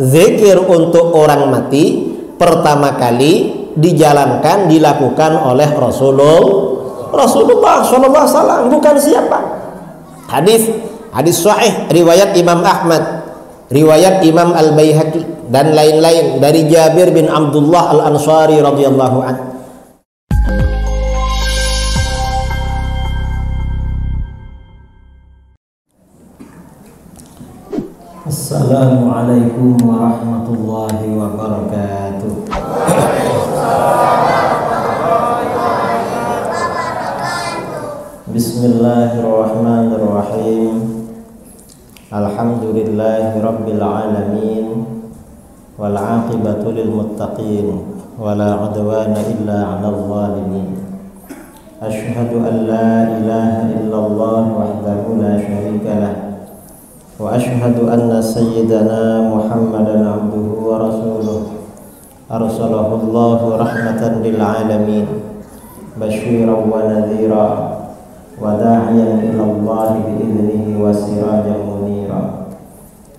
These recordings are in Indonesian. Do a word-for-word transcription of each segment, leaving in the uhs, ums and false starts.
zikir untuk orang mati pertama kali dijalankan, dilakukan oleh Rasulullah Rasulullah Shallallahu Alaihi Wasallam, bukan siapa. Hadis hadis sahih riwayat Imam Ahmad, riwayat Imam Al-Baihaqi dan lain-lain dari Jabir bin Abdullah Al-Ansari radhiyallahu anhu. Assalamualaikum warahmatullahi wabarakatuh. Bismillahirrahmanirrahim. Alhamdulillahirabbil alamin wal aqibatu lil muttaqin wala udwana illa 'alal zalimin. Asyhadu an la ilaha illallah wahdahu la syarika lah wa asyhadu anna sayyidana Muhammadan abduhu wa rasuluh arsalahu Allahu rahmatan lil alamin basyiran wa nadhira wa da'iyan ila Allah bi idnihi wa sirajan munira.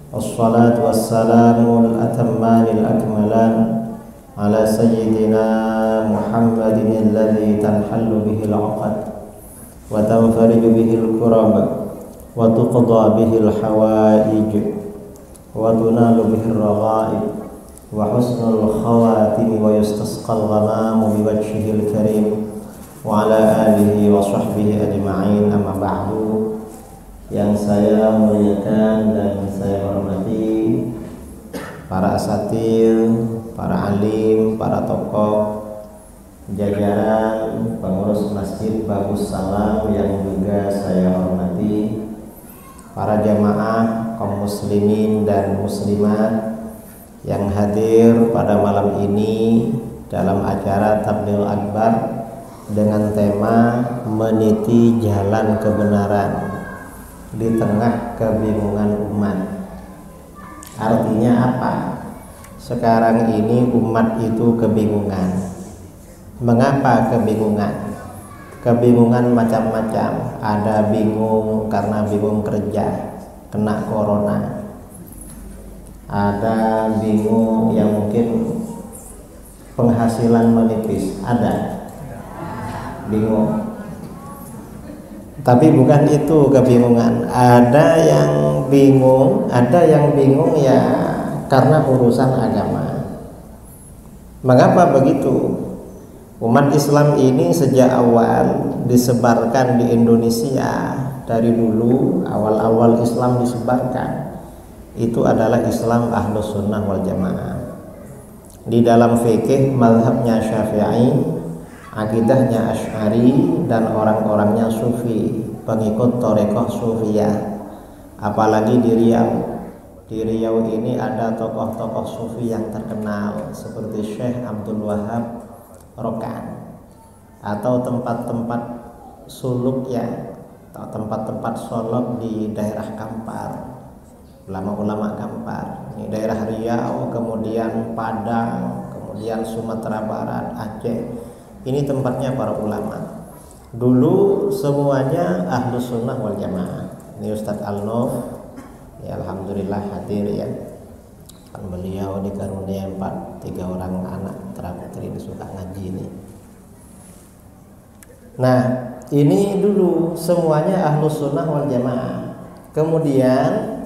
Assalatu wassalamu al-atammanil akmalan ala sayyidina Muhammadin alladhi tanhallu bihi al-'uqad wa tanfariju bihi al-kurab wa tuqda bihi al-hawaij wa tunalu bihi al-raghaib wa husnul khawatim wa yustasqa al-ghamamu bi wajhihi al-karim wa ala alihi wa sahbihi ajma'in. Amma ba'du, yang saya muliakan dan saya hormati para asatir, para alim, para tokoh, jajaran pengurus masjid Babus Salam yang juga saya hormati, para jamaah kaum muslimin dan muslimat yang hadir pada malam ini dalam acara Tabligh Akbar dengan tema meniti jalan kebenaran di tengah kebingungan umat. Artinya apa? Sekarang ini umat itu kebingungan. Mengapa kebingungan? Kebingungan macam-macam. Ada bingung karena bingung kerja, kena corona. Ada bingung yang mungkin penghasilan menipis, ada bingung. Tapi bukan itu kebingungan. Ada yang bingung, ada yang bingung ya karena urusan agama. Mengapa begitu? Umat Islam ini sejak awal disebarkan di Indonesia, dari dulu awal-awal Islam disebarkan itu adalah Islam Ahlus Sunnah wal Jamaah. Di dalam fikih mazhabnya Syafi'i, akidahnya Asy'ari, dan orang-orangnya Sufi, pengikut Thariqah Sufiyah. Apalagi di Riau. Di Riau ini ada tokoh-tokoh Sufi yang terkenal seperti Syekh Abdul Wahab Rokan, atau tempat-tempat suluk ya, atau tempat-tempat solok di daerah Kampar, ulama-ulama Kampar. Ini daerah Riau, kemudian Padang, kemudian Sumatera Barat, Aceh. Ini tempatnya para ulama. Dulu semuanya Ahlus Sunnah wal Jamaah. Ini Ustadz Al-Nof ya, alhamdulillah hadir ya. Beliau dikarunia empat tiga orang anak terakhir ini suka ngaji ini. Nah, ini dulu semuanya Ahlus Sunnah wal Jamaah. Kemudian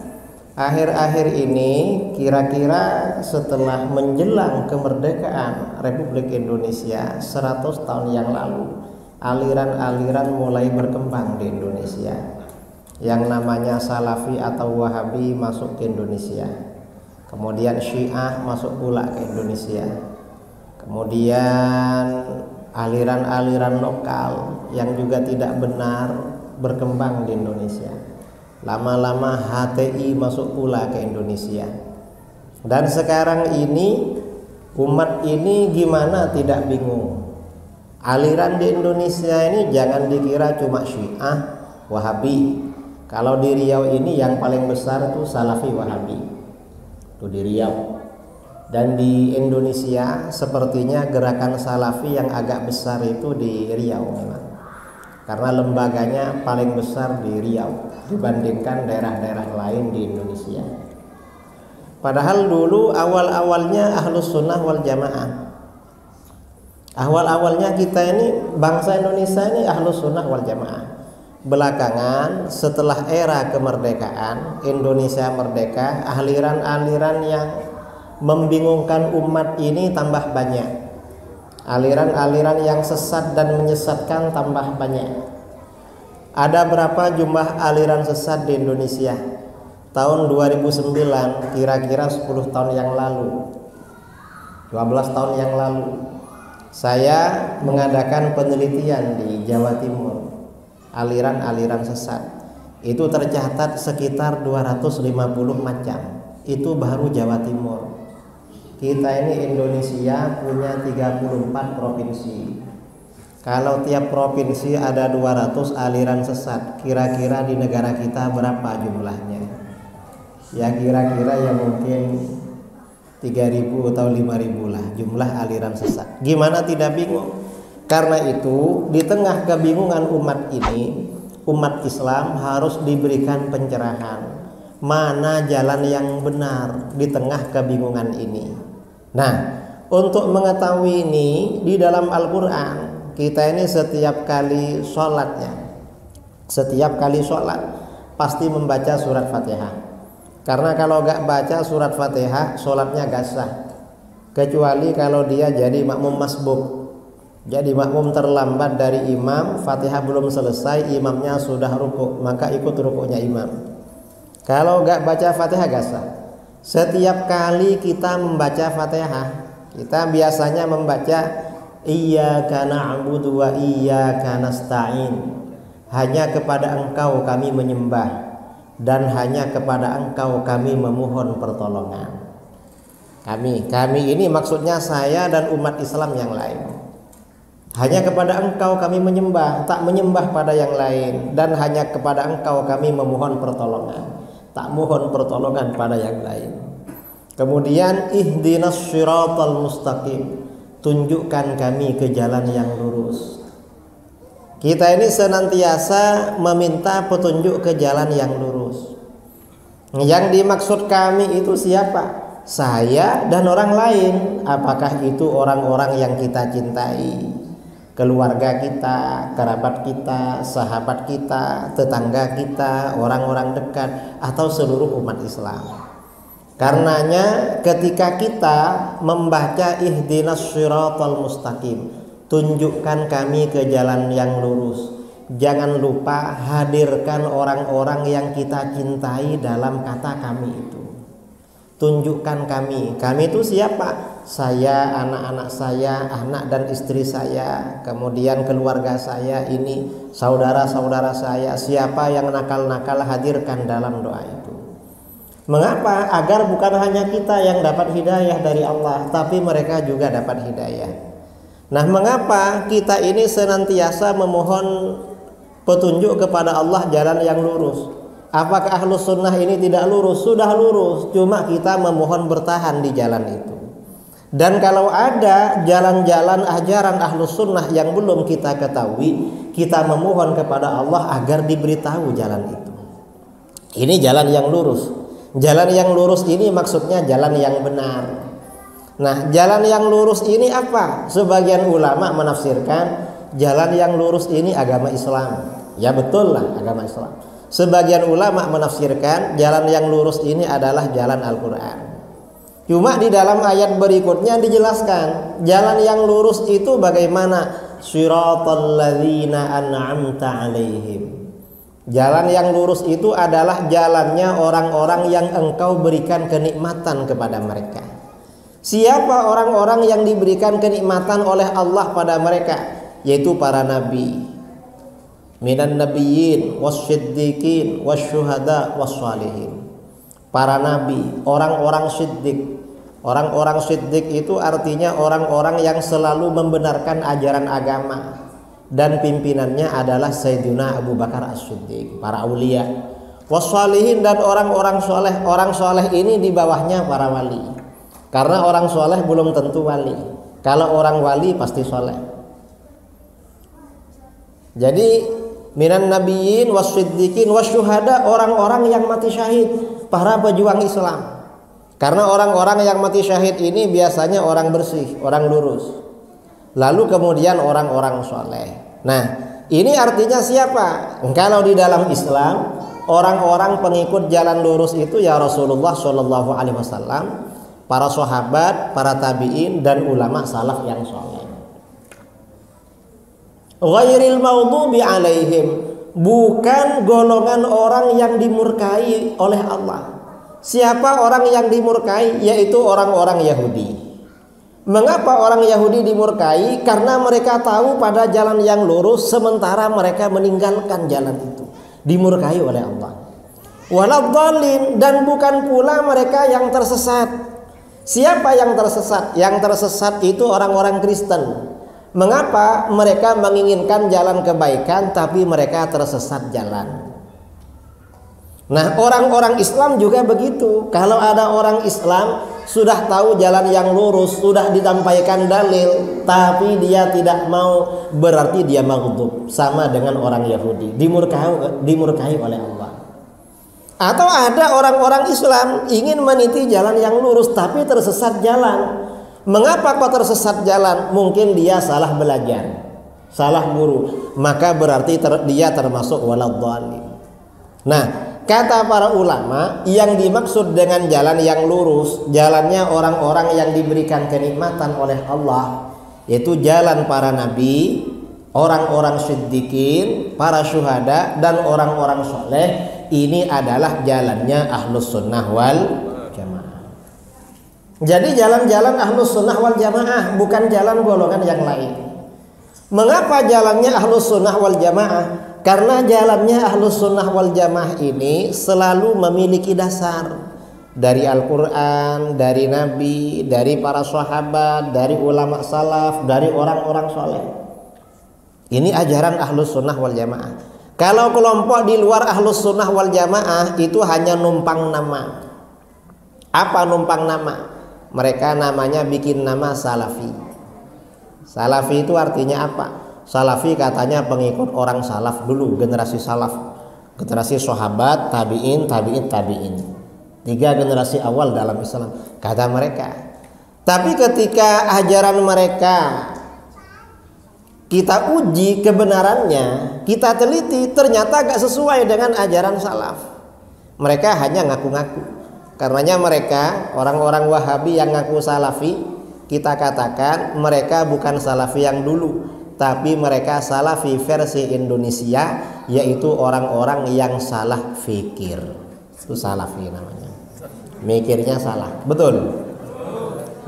akhir-akhir ini, kira-kira setelah menjelang kemerdekaan Republik Indonesia seratus tahun yang lalu, aliran-aliran mulai berkembang di Indonesia. Yang namanya Salafi atau Wahabi masuk ke Indonesia. Kemudian Syiah masuk pula ke Indonesia. Kemudian aliran-aliran lokal yang juga tidak benar berkembang di Indonesia. Lama-lama H T I masuk pula ke Indonesia. Dan sekarang ini umat ini gimana tidak bingung? Aliran di Indonesia ini jangan dikira cuma Syiah, Wahabi. Kalau di Riau ini yang paling besar itu Salafi Wahabi. Itu di Riau. Dan di Indonesia sepertinya gerakan Salafi yang agak besar itu di Riau memang, karena lembaganya paling besar di Riau dibandingkan daerah-daerah lain di Indonesia. Padahal dulu awal-awalnya Ahlus Sunnah wal Jamaah, awal-awalnya kita ini, bangsa Indonesia ini Ahlus Sunnah wal Jamaah. Belakangan setelah era kemerdekaan, Indonesia merdeka, aliran-aliran yang membingungkan umat ini tambah banyak. Aliran-aliran yang sesat dan menyesatkan tambah banyak. Ada berapa jumlah aliran sesat di Indonesia? Tahun dua ribu sembilan, kira-kira sepuluh tahun yang lalu, dua belas tahun yang lalu, saya mengadakan penelitian di Jawa Timur. Aliran-aliran sesat itu tercatat sekitar dua ratus lima puluh macam. Itu baru Jawa Timur. Kita ini Indonesia punya tiga puluh empat provinsi. Kalau tiap provinsi ada dua ratus aliran sesat, kira-kira di negara kita berapa jumlahnya? Ya kira-kira ya mungkin tiga ribu atau lima ribu lah jumlah aliran sesat. Gimana tidak bingung? Karena itu di tengah kebingungan umat ini, umat Islam harus diberikan pencerahan. Mana jalan yang benar di tengah kebingungan ini? Nah, untuk mengetahui ini di dalam Al-Quran, kita ini setiap kali sholatnya, setiap kali sholat pasti membaca surat Fatihah. Karena kalau gak baca surat Fatihah, sholatnya gak sah. Kecuali kalau dia jadi makmum masbuk, jadi makmum terlambat dari imam, Fatihah belum selesai, imamnya sudah rukuk, maka ikut rukuknya imam. Kalau gak baca Fatihah gak sah. Setiap kali kita membaca Fatihah, kita biasanya membaca Iyyaka na'budu wa iyyaka nasta'in, hanya kepada Engkau kami menyembah dan hanya kepada Engkau kami memohon pertolongan. Kami, kami ini maksudnya saya dan umat Islam yang lain. Hanya kepada Engkau kami menyembah, tak menyembah pada yang lain, dan hanya kepada Engkau kami memohon pertolongan, tak mohon pertolongan pada yang lain. Kemudian ihdinas syiratal mustaqim, tunjukkan kami ke jalan yang lurus. Kita ini senantiasa meminta petunjuk ke jalan yang lurus. Yang dimaksud kami itu siapa? Saya dan orang lain. Apakah itu orang-orang yang kita cintai? Keluarga kita, kerabat kita, sahabat kita, tetangga kita, orang-orang dekat, atau seluruh umat Islam. Karenanya ketika kita membaca ihdinas syiratal mustaqim, tunjukkan kami ke jalan yang lurus, jangan lupa hadirkan orang-orang yang kita cintai dalam kata kami itu. Tunjukkan kami. Kami itu siapa? Saya, anak-anak saya, anak dan istri saya, kemudian keluarga saya ini, saudara-saudara saya. Siapa yang nakal-nakal hadirkan dalam doa itu. Mengapa? Agar bukan hanya kita yang dapat hidayah dari Allah, tapi mereka juga dapat hidayah. Nah, mengapa kita ini senantiasa memohon petunjuk kepada Allah jalan yang lurus? Apakah Ahlus Sunnah ini tidak lurus? Sudah lurus, cuma kita memohon bertahan di jalan itu. Dan kalau ada jalan-jalan ajaran Ahlus Sunnah yang belum kita ketahui, kita memohon kepada Allah agar diberitahu jalan itu. Ini jalan yang lurus. Jalan yang lurus ini maksudnya jalan yang benar. Nah, jalan yang lurus ini apa? Sebagian ulama menafsirkan jalan yang lurus ini agama Islam. Ya betul lah, agama Islam. Sebagian ulama menafsirkan jalan yang lurus ini adalah jalan Al-Quran. Cuma di dalam ayat berikutnya dijelaskan jalan yang lurus itu bagaimana? Shiratal ladzina an'amta alaihim. Jalan yang lurus itu adalah jalannya orang-orang yang Engkau berikan kenikmatan kepada mereka. Siapa orang-orang yang diberikan kenikmatan oleh Allah pada mereka? Yaitu para nabi. Minan nabiyyin wasyiddiqin wasyuhada wassalihin. Para nabi, orang-orang syiddiq. Orang-orang syiddiq itu artinya orang-orang yang selalu membenarkan ajaran agama, dan pimpinannya adalah Sayyiduna Abu Bakar As Syiddiq, para aulia. Wassalihin, dan orang-orang soleh. Orang soleh ini di bawahnya para wali. Karena orang soleh belum tentu wali. Kalau orang wali pasti soleh. Jadi minan nabiyyin wasyiddiqin wasyuhada, orang-orang yang mati syahid, para pejuang Islam. Karena orang-orang yang mati syahid ini biasanya orang bersih, orang lurus. Lalu kemudian orang-orang soleh. Nah, ini artinya siapa? Kalau di dalam Islam, orang-orang pengikut jalan lurus itu ya Rasulullah Shallallahu Alaihi Wasallam, para sahabat, para tabiin, dan ulama salaf yang soleh. Ghairil maghdubi alaihim, bukan golongan orang yang dimurkai oleh Allah. Siapa orang yang dimurkai? Yaitu orang-orang Yahudi. Mengapa orang Yahudi dimurkai? Karena mereka tahu pada jalan yang lurus, sementara mereka meninggalkan jalan itu. Dimurkai oleh Allah. Waladhdallin, dan bukan pula mereka yang tersesat. Siapa yang tersesat? Yang tersesat itu orang-orang Kristen. Mengapa? Mereka menginginkan jalan kebaikan, tapi mereka tersesat jalan. Nah, orang-orang Islam juga begitu. Kalau ada orang Islam sudah tahu jalan yang lurus, sudah ditampaikan dalil, tapi dia tidak mau, berarti dia maghdub. Sama dengan orang Yahudi, dimurkai, dimurkai oleh Allah. Atau ada orang-orang Islam ingin meniti jalan yang lurus, tapi tersesat jalan. Mengapa kok tersesat jalan? Mungkin dia salah belajar, salah guru. Maka berarti ter, dia termasuk waladhdallin. Nah, kata para ulama, yang dimaksud dengan jalan yang lurus, jalannya orang-orang yang diberikan kenikmatan oleh Allah, yaitu jalan para nabi, orang-orang syiddiqin, para syuhada, dan orang-orang soleh. Ini adalah jalannya ahlus sunnah wal jamaah. Jadi jalan-jalan ahlus sunnah wal jamaah, bukan jalan golongan yang lain. Mengapa jalannya ahlus sunnah wal jamaah? Karena jalannya ahlus sunnah wal jamaah ini selalu memiliki dasar dari Al-Quran, dari Nabi, dari para sahabat, dari ulama salaf, dari orang-orang soleh. Ini ajaran ahlus sunnah wal jamaah. Kalau kelompok di luar ahlus sunnah wal jamaah itu hanya numpang nama. Apa numpang nama? Mereka namanya bikin nama salafi. Salafi itu artinya apa? Salafi katanya pengikut orang salaf dulu, generasi salaf, generasi sahabat, tabi'in, tabi'in, tabi'in. Tiga generasi awal dalam Islam, kata mereka. Tapi ketika ajaran mereka kita uji kebenarannya, kita teliti, ternyata gak sesuai dengan ajaran salaf. Mereka hanya ngaku-ngaku. Karenanya mereka, orang-orang Wahabi yang ngaku salafi, kita katakan mereka bukan salafi yang dulu, tapi mereka salafi versi Indonesia, yaitu orang-orang yang salah fikir. Itu salafi namanya. Mikirnya salah, betul.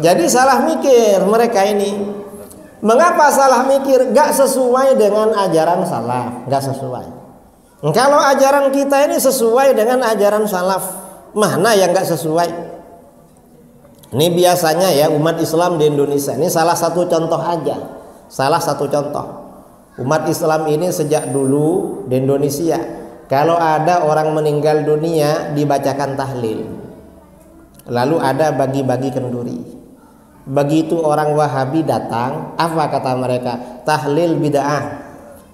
Jadi salah mikir mereka ini. Mengapa salah mikir? Gak sesuai dengan ajaran salaf, gak sesuai. Kalau ajaran kita ini sesuai dengan ajaran salaf, mana yang gak sesuai? Ini biasanya ya umat Islam di Indonesia, ini salah satu contoh aja. Salah satu contoh, umat Islam ini sejak dulu di Indonesia, kalau ada orang meninggal dunia dibacakan tahlil, lalu ada bagi-bagi kenduri. Begitu orang Wahabi datang, apa kata mereka? Tahlil bid'ah,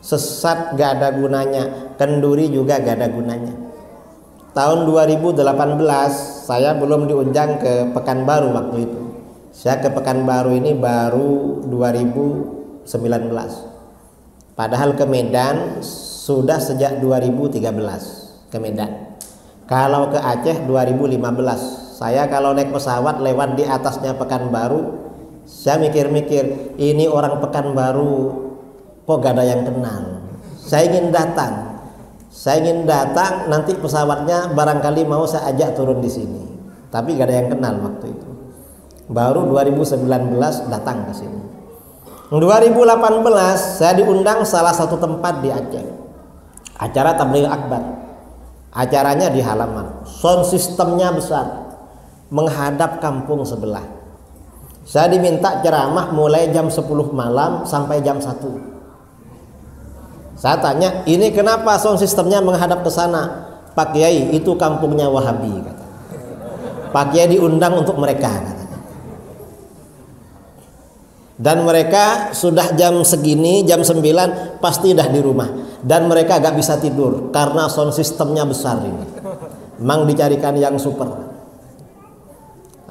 sesat, gak ada gunanya, kenduri juga gak ada gunanya. Tahun dua ribu delapan belas saya belum diundang ke Pekanbaru waktu itu. Saya ke Pekanbaru ini baru dua ribu sembilan belas. Padahal ke Medan sudah sejak dua ribu tiga belas ke Medan. Kalau ke Aceh dua ribu lima belas. Saya kalau naik pesawat lewat di atasnya Pekanbaru, saya mikir-mikir, ini orang Pekanbaru kok gak ada yang kenal. Saya ingin datang. Saya ingin datang, nanti pesawatnya barangkali mau saya ajak turun di sini. Tapi gak ada yang kenal waktu itu. Baru dua ribu sembilan belas datang ke sini. dua ribu delapan belas saya diundang salah satu tempat di Aceh. Acara Tabligh Akbar. Acaranya di halaman. Sound sistemnya besar. Menghadap kampung sebelah. Saya diminta ceramah mulai jam sepuluh malam sampai jam satu. Saya tanya, ini kenapa sound sistemnya menghadap ke sana? Pak Kiai, itu kampungnya Wahabi, kata. Pak Kiai diundang untuk mereka, kata. Dan mereka sudah jam segini, jam sembilan pasti udah di rumah. Dan mereka gak bisa tidur karena sound sistemnya besar ini. Memang dicarikan yang super.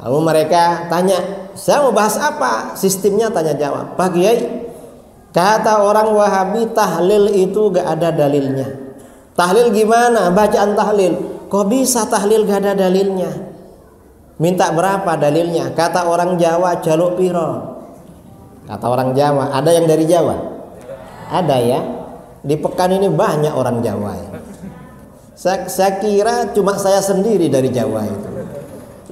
Lalu mereka tanya, saya mau bahas apa? Sistemnya tanya jawab. Pak Kiai, kata orang Wahabi, tahlil itu gak ada dalilnya. Tahlil gimana? Bacaan tahlil. Kok bisa tahlil gak ada dalilnya? Minta berapa dalilnya? Kata orang Jawa, jaluk piro. Kata orang Jawa. Ada yang dari Jawa? Ada ya. Di Pekan ini banyak orang Jawa ya. Saya, saya kira cuma saya sendiri dari Jawa itu.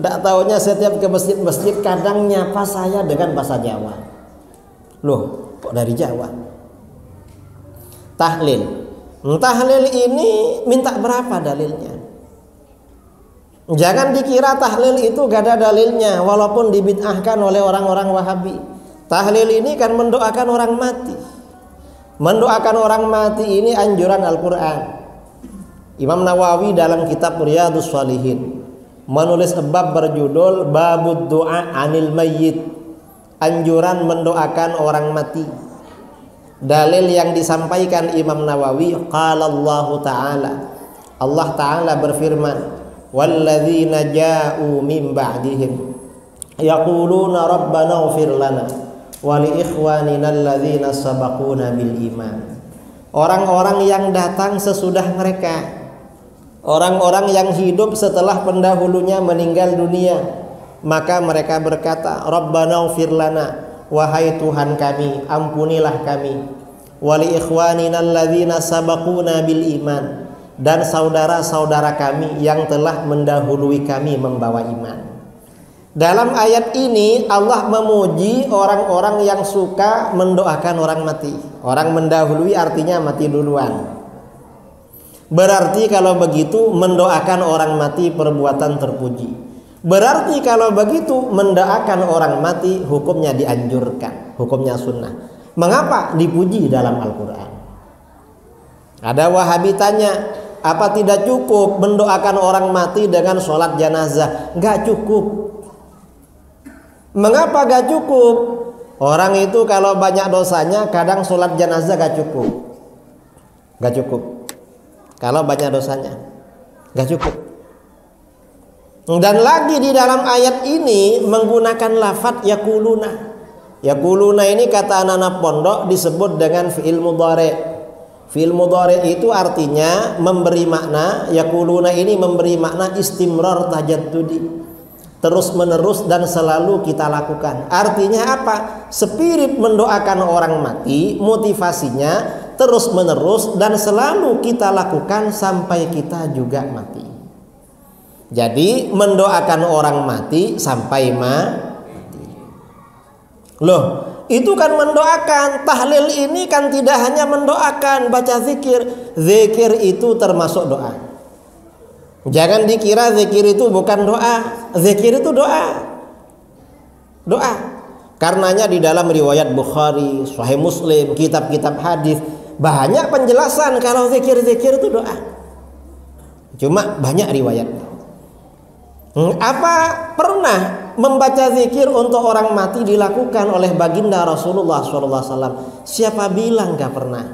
Tidak tahunya setiap ke masjid-masjid kadang nyapa saya dengan bahasa Jawa. Loh, kok dari Jawa? Tahlil. Tahlil ini minta berapa dalilnya? Jangan dikira tahlil itu gak ada dalilnya, walaupun dibid'ahkan oleh orang-orang Wahabi. Tahlil ini kan mendoakan orang mati. Mendoakan orang mati ini anjuran Al-Quran. Imam Nawawi dalam kitab Riyadhus Shalihin menulis bab berjudul Babud Doa Anil Mayyit, anjuran mendoakan orang mati. Dalil yang disampaikan Imam Nawawi, qala Allah Ta'ala, Allah Ta'ala berfirman, walladzina ja'u min ba'dihim yaquluna rabbana ighfir lana wali ikhwanina alladzina sabaquna bil iman. Orang-orang yang datang sesudah mereka, orang-orang yang hidup setelah pendahulunya meninggal dunia, maka mereka berkata, rabbana ighfir lana, wahai Tuhan kami, ampunilah kami, wali ikhwanina alladzina sabaquna bil iman, dan saudara-saudara kami yang telah mendahului kami membawa iman. Dalam ayat ini Allah memuji orang-orang yang suka mendoakan orang mati. Orang mendahului artinya mati duluan. Berarti kalau begitu mendoakan orang mati perbuatan terpuji. Berarti kalau begitu mendoakan orang mati hukumnya dianjurkan, hukumnya sunnah. Mengapa dipuji dalam Al-Quran? Ada Wahabi tanya, apa tidak cukup mendoakan orang mati dengan sholat jenazah? Nggak cukup. Mengapa gak cukup? Orang itu kalau banyak dosanya kadang sholat jenazah gak cukup. Gak cukup kalau banyak dosanya. Gak cukup. Dan lagi di dalam ayat ini menggunakan lafadz yakuluna. Yakuluna ini kata anak-anak pondok disebut dengan fi'il mudhari. Fi'il mudhari itu artinya memberi makna. Yakuluna ini memberi makna istimrar tajaddudi, terus menerus dan selalu kita lakukan. Artinya apa? Spirit mendoakan orang mati, motivasinya terus menerus dan selalu kita lakukan sampai kita juga mati. Jadi mendoakan orang mati sampai mati. Loh, itu kan mendoakan. Tahlil ini kan tidak hanya mendoakan, baca zikir. Zikir itu termasuk doa. Jangan dikira zikir itu bukan doa. Zikir itu doa. Doa. Karenanya di dalam riwayat Bukhari, Sahih Muslim, kitab-kitab hadis banyak penjelasan kalau zikir-zikir itu doa. Cuma banyak riwayat. Apa pernah membaca zikir untuk orang mati dilakukan oleh baginda Rasulullah shallallahu alaihi wasallam? Siapa bilang gak pernah?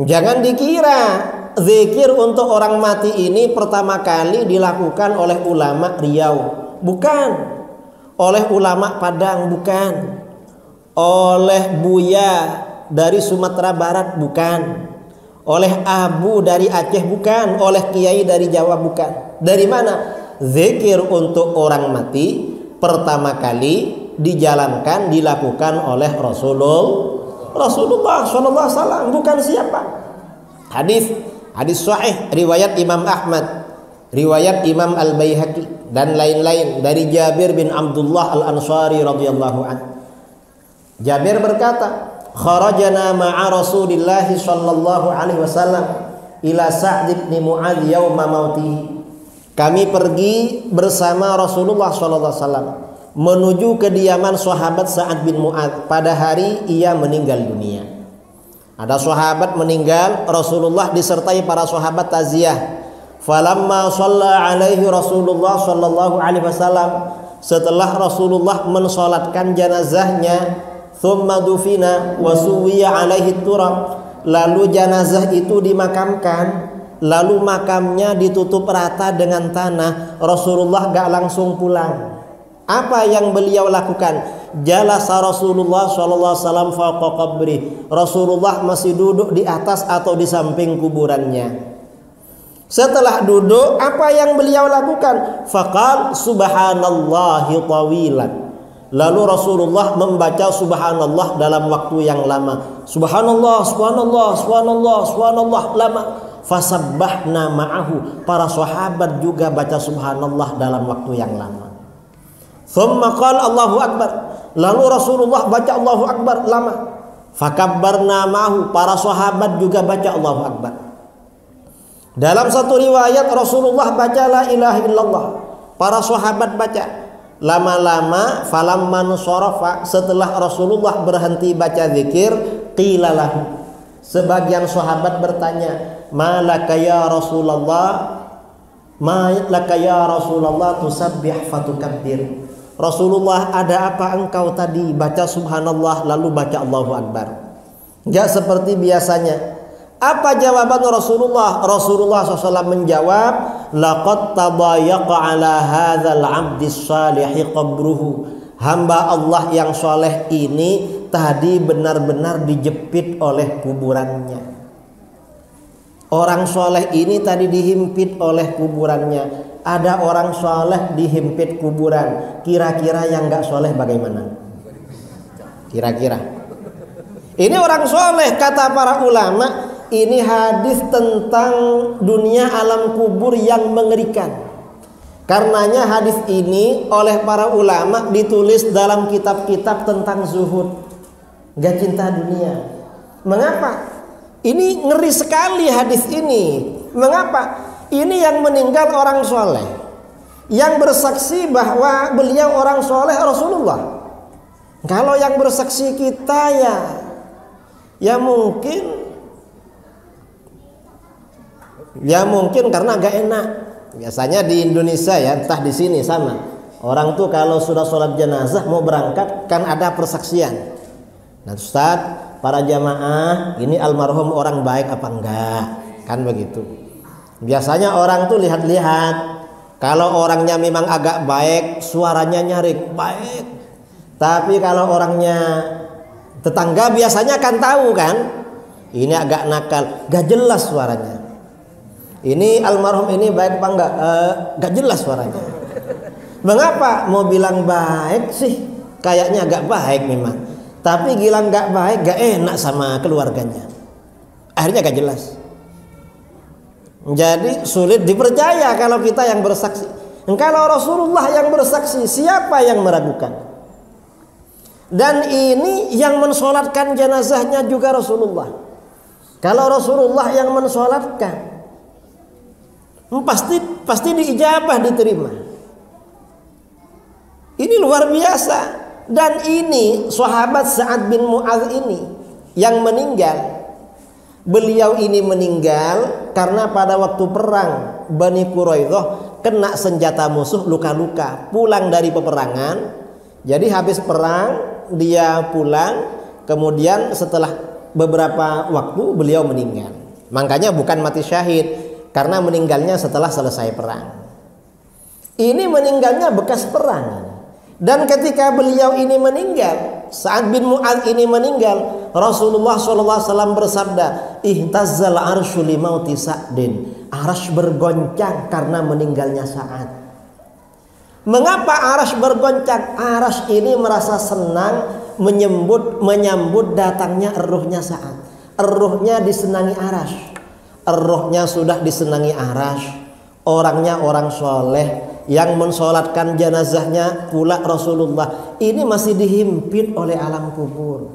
Jangan dikira zikir untuk orang mati ini pertama kali dilakukan oleh ulama Riau. Bukan. Oleh ulama Padang. Bukan. Oleh Buya dari Sumatera Barat. Bukan. Oleh Abu dari Aceh. Bukan. Oleh Kiai dari Jawa. Bukan. Dari mana? Zikir untuk orang mati pertama kali dijalankan, dilakukan oleh Rasulullah Rasulullah shallallahu alaihi wasallam. Bukan siapa. Hadis Hadis sahih riwayat Imam Ahmad, riwayat Imam Al-Baihaqi dan lain-lain dari Jabir bin Abdullah Al-Ansari radhiyallahu anhu. Jabir berkata, "Kharajana ma'a Rasulillah sallallahu alaihi wasallam ila Sa'd bin Mu'adh yauma mautih." Kami pergi bersama Rasulullah sallallahu alaihi wasallam menuju kediaman sahabat Sa'd bin Mu'adh pada hari ia meninggal dunia. Ada sahabat meninggal, Rasulullah disertai para sahabat taziyah. Falamma shalla alaihi Rasulullah sallallahu alaihi wasallam, setelah Rasulullah mensolatkan jenazahnya, thumma dufina wa suwiya alaihi turab, lalu jenazah itu dimakamkan, lalu makamnya ditutup rata dengan tanah. Rasulullah gak langsung pulang. Apa yang beliau lakukan? Jalasa Rasulullah sallallahu alaihi wasallam fawqa qabri. Rasulullah masih duduk di atas atau di samping kuburannya. Setelah duduk, apa yang beliau lakukan? Faqal subhanallahi tawilan. Lalu Rasulullah membaca subhanallah dalam waktu yang lama. Subhanallah, subhanallah, subhanallah, subhanallah lama. Fasabbahna ma'ahu. Para sahabat juga baca subhanallah dalam waktu yang lama. Thumma qala Allahu Akbar. Lalu Rasulullah baca Allahu Akbar lama. Fakabbarna ma'ahu. Para sahabat juga baca Allahu Akbar. Dalam satu riwayat Rasulullah baca la ilaha illallah. Para sahabat baca. Lama-lama falamman sorofa. Setelah Rasulullah berhenti baca zikir, qila lahu. Sebagian sahabat bertanya, malaka ya Rasulullah? Ma'laka ya Rasulullah tusabbih fatukabbir. Rasulullah, ada apa engkau tadi baca subhanallah lalu baca Allahu Akbar? Enggak seperti biasanya. Apa jawaban Rasulullah? Rasulullah shallallahu alaihi wasallam menjawab, laqad tabayaqa ala hadzal abdis salihi qabruhu. Hamba Allah yang soleh ini tadi benar-benar dijepit oleh kuburannya. Orang soleh ini tadi dihimpit oleh kuburannya. Ada orang soleh dihimpit kuburan. Kira-kira yang nggak soleh bagaimana? Kira-kira. Ini orang soleh, kata para ulama. Ini hadis tentang dunia alam kubur yang mengerikan. Karenanya hadis ini oleh para ulama ditulis dalam kitab-kitab tentang zuhud. Nggak cinta dunia. Mengapa? Ini ngeri sekali hadis ini. Mengapa? Ini yang meninggal orang soleh, yang bersaksi bahwa beliau orang soleh Rasulullah. Kalau yang bersaksi kita ya, ya mungkin, ya mungkin karena agak enak. Biasanya di Indonesia ya, entah di sini sama. Orang tuh kalau sudah sholat jenazah mau berangkat kan ada persaksian. Nah, Ustadz, para jamaah, ini almarhum orang baik apa enggak? Kan begitu. Biasanya orang tuh lihat-lihat. Kalau orangnya memang agak baik, suaranya nyarik, baik. Tapi kalau orangnya tetangga biasanya kan tahu kan? Ini agak nakal, gak jelas suaranya. Ini almarhum ini baik apa enggak? E, gak jelas suaranya. Mengapa? Mau bilang baik sih, kayaknya agak baik memang. Tapi gila nggak baik, nggak enak sama keluarganya. Akhirnya gak jelas. Jadi sulit dipercaya kalau kita yang bersaksi. Kalau Rasulullah yang bersaksi, siapa yang meragukan? Dan ini yang mensolatkan jenazahnya juga Rasulullah. Kalau Rasulullah yang mensolatkan, pasti pasti diijabah, diterima. Ini luar biasa. Dan ini sahabat Sa'd bin Mu'adh ini yang meninggal. Beliau ini meninggal karena pada waktu perang Bani Quraidhah kena senjata musuh, luka-luka. Pulang dari peperangan. Jadi habis perang dia pulang. Kemudian setelah beberapa waktu beliau meninggal. Makanya bukan mati syahid, karena meninggalnya setelah selesai perang. Ini meninggalnya bekas perang. Dan ketika beliau ini meninggal, Sa'd bin Mu'adh ini meninggal, Rasulullah shallallahu alaihi wasallam bersabda, ihtazzal arsyu limauti Sa'din. Arsy bergoncang karena meninggalnya Sa'd. Mengapa arsy bergoncang? Arsy ini merasa senang menyambut, menyambut datangnya ruhnya Sa'd. Ruhnya disenangi arsy. Ruhnya sudah disenangi arsy. Orangnya orang soleh, yang mensolatkan jenazahnya pula Rasulullah. Ini masih dihimpit oleh alam kubur.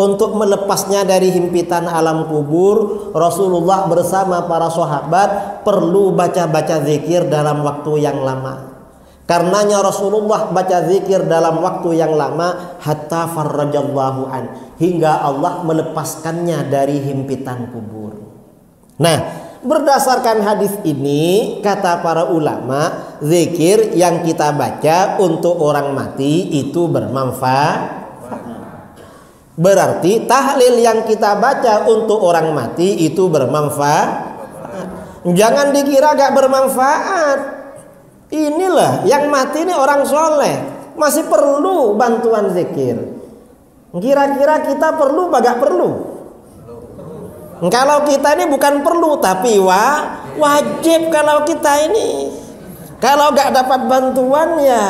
Untuk melepasnya dari himpitan alam kubur, Rasulullah bersama para sahabat perlu baca-baca zikir dalam waktu yang lama. Karenanya Rasulullah baca zikir dalam waktu yang lama, hatta farrajallahu an, hingga Allah melepaskannya dari himpitan kubur. Nah, berdasarkan hadis ini, kata para ulama, zikir yang kita baca untuk orang mati itu bermanfaat. Berarti tahlil yang kita baca untuk orang mati itu bermanfaat. Jangan dikira gak bermanfaat. Inilah yang mati ini orang soleh, masih perlu bantuan zikir. Kira-kira kita perlu apa gak perlu? Kalau kita ini bukan perlu, tapi wah, wajib kalau kita ini. Kalau gak dapat bantuan ya,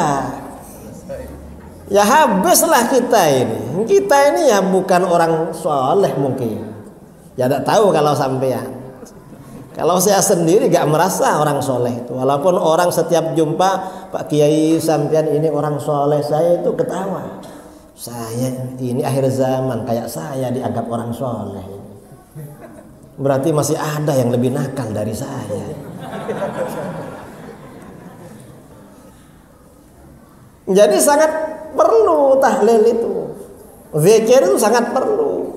ya habislah kita ini. Kita ini ya bukan orang soleh mungkin. Ya gak tahu kalau sampean. Kalau saya sendiri gak merasa orang soleh itu. Walaupun orang setiap jumpa, Pak Kiai sampean ini orang soleh, saya itu ketawa. Saya ini akhir zaman, kayak saya dianggap orang soleh. Berarti masih ada yang lebih nakal dari saya. Jadi sangat perlu tahlil itu. Zikir itu sangat perlu.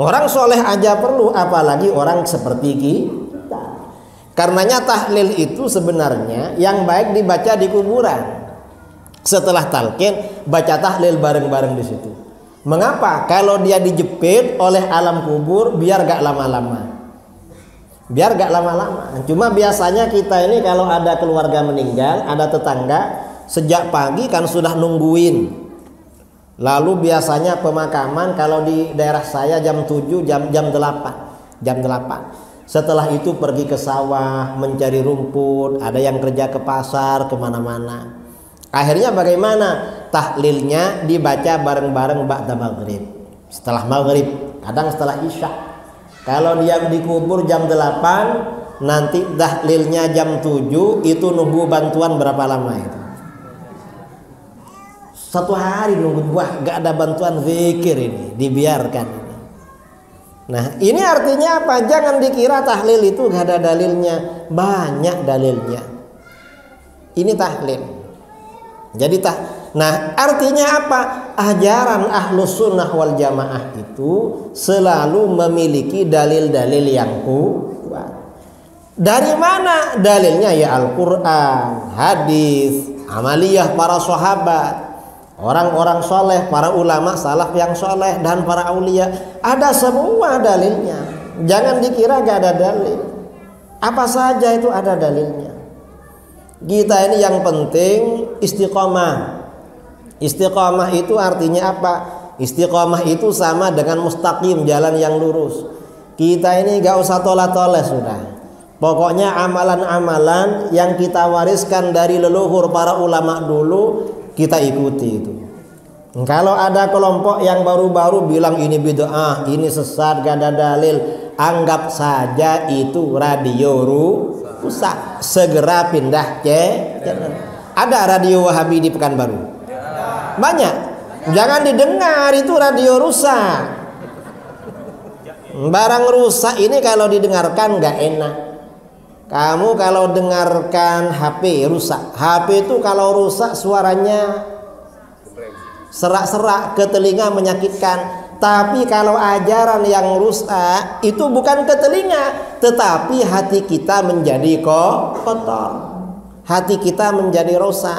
Orang soleh aja perlu, apalagi orang seperti kita. Karenanya tahlil itu sebenarnya yang baik dibaca di kuburan. Setelah talqin, baca tahlil bareng-bareng di situ. Mengapa? Kalau dia dijepit oleh alam kubur, biar gak lama-lama. Biar gak lama-lama. Cuma biasanya kita ini kalau ada keluarga meninggal, ada tetangga, sejak pagi kan sudah nungguin. Lalu biasanya pemakaman kalau di daerah saya jam tujuh, jam delapan. Jam delapan. Setelah itu pergi ke sawah, mencari rumput, ada yang kerja ke pasar, kemana-mana. Akhirnya bagaimana? Tahlilnya dibaca bareng-bareng ba'da maghrib, setelah maghrib, kadang setelah isya. Kalau dia dikubur jam delapan, nanti tahlilnya jam tujuh, itu nunggu bantuan berapa lama itu? Satu hari nunggu. Wah, gak ada bantuan zikir ini, dibiarkan. Nah, ini artinya apa? Jangan dikira tahlil itu gak ada dalilnya. Banyak dalilnya. Ini tahlil. Jadi tah, nah artinya apa? Ajaran Ahlus Sunnah wal Jamaah itu selalu memiliki dalil-dalil yang kuat. Dari mana dalilnya? Ya Al-Quran, hadis, amaliyah para sahabat, orang-orang soleh, para ulama salaf yang soleh dan para aulia. Ada semua dalilnya. Jangan dikira gak ada dalil. Apa saja itu ada dalilnya. Kita ini yang penting istiqomah. Istiqomah itu artinya apa? Istiqomah itu sama dengan mustaqim, jalan yang lurus. Kita ini gak usah toleh-toleh sudah. Pokoknya amalan-amalan yang kita wariskan dari leluhur para ulama dulu, kita ikuti itu. Kalau ada kelompok yang baru-baru bilang ini bid'ah, ini sesat, gak ada dalil, anggap saja itu radio rusak. Segera pindah ke channel. Ada radio Wahabi di Pekanbaru. Banyak. Jangan didengar, itu radio rusak. Barang rusak ini kalau didengarkan nggak enak. Kamu kalau dengarkan H P rusak. H P itu kalau rusak suaranya serak-serak, ke telinga menyakitkan. Tapi kalau ajaran yang rusak itu bukan ke telinga, tetapi hati kita menjadi kotor. Hati kita menjadi rusak.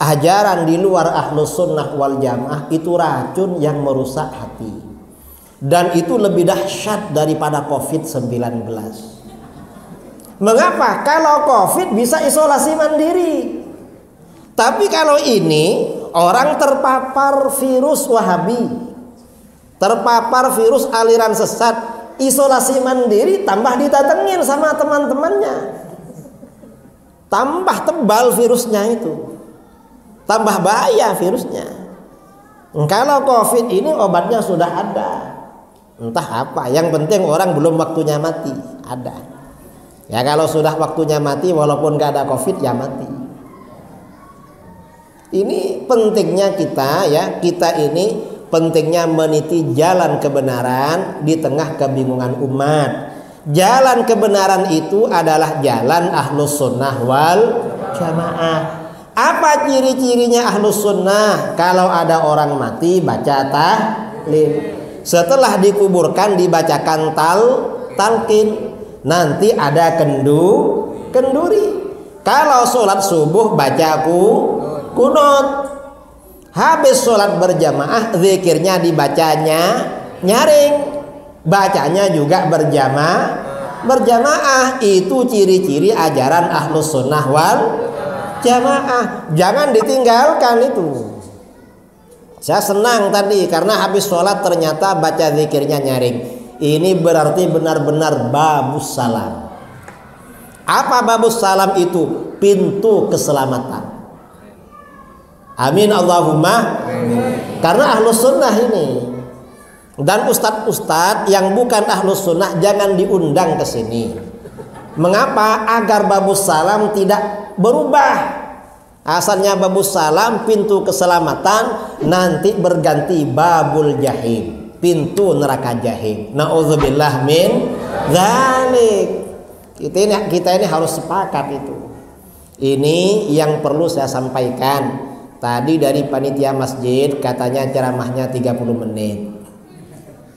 Ajaran di luar Ahlus Sunnah wal Jamaah itu racun yang merusak hati. Dan itu lebih dahsyat daripada covid sembilan belas. Mengapa? Kalau covid bisa isolasi mandiri. Tapi kalau ini orang terpapar virus Wahabi, terpapar virus aliran sesat, isolasi mandiri, tambah didatengin sama teman-temannya, tambah tebal virusnya itu, tambah bahaya virusnya. Kalau covid ini obatnya sudah ada, entah apa, yang penting orang belum waktunya mati, ada. Ya kalau sudah waktunya mati, walaupun gak ada covid ya mati. Ini pentingnya kita ya, kita ini pentingnya meniti jalan kebenaran di tengah kebingungan umat. Jalan kebenaran itu adalah jalan Ahlus Sunnah wal Jamaah. Apa ciri-cirinya Ahlus Sunnah? Kalau ada orang mati baca tahlil. Setelah dikuburkan dibacakan tal talqin. Nanti ada kendu kenduri. Kalau sholat subuh bacaku kunut. Habis sholat berjamaah, zikirnya dibacanya nyaring, bacanya juga berjamaah. Berjamaah itu ciri-ciri ajaran Ahlus Sunnah wal jamaah, jangan ditinggalkan itu. Saya senang tadi karena habis sholat ternyata baca zikirnya nyaring. Ini berarti benar-benar babus salam. Apa babus salam itu? Pintu keselamatan. Amin Allahumma. Amin. Karena ahlus sunnah ini dan ustadz-ustadz yang bukan ahlus sunnah jangan diundang ke sini. Mengapa? Agar babus salam tidak berubah. Asalnya babus salam pintu keselamatan, nanti berganti babul jahim, pintu neraka jahim. Na'udzubillah min dzalik. Kita ini, kita ini harus sepakat itu. Ini yang perlu saya sampaikan. Tadi dari panitia masjid katanya ceramahnya tiga puluh menit.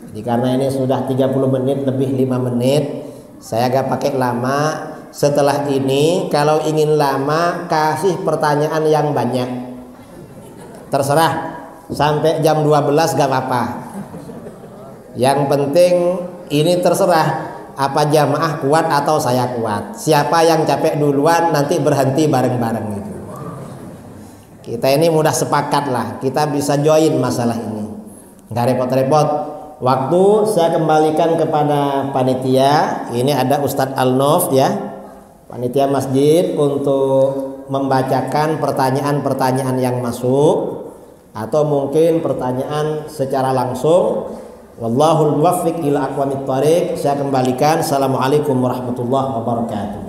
Jadi karena ini sudah tiga puluh menit lebih lima menit, saya agak pakai lama. Setelah ini kalau ingin lama kasih pertanyaan yang banyak, terserah sampai jam dua belas gak apa-apa. Yang penting ini terserah, apa jamaah kuat atau saya kuat. Siapa yang capek duluan nanti berhenti bareng-bareng gitu. Kita ini mudah sepakat lah, kita bisa join masalah ini, gak repot-repot. Waktu saya kembalikan kepada panitia. Ini ada Ustadz Al-Nof ya, panitia masjid, untuk membacakan pertanyaan-pertanyaan yang masuk atau mungkin pertanyaan secara langsung. Wallahul muwaffiq ila aqwamit thariq. Saya kembalikan. Assalamualaikum warahmatullahi wabarakatuh.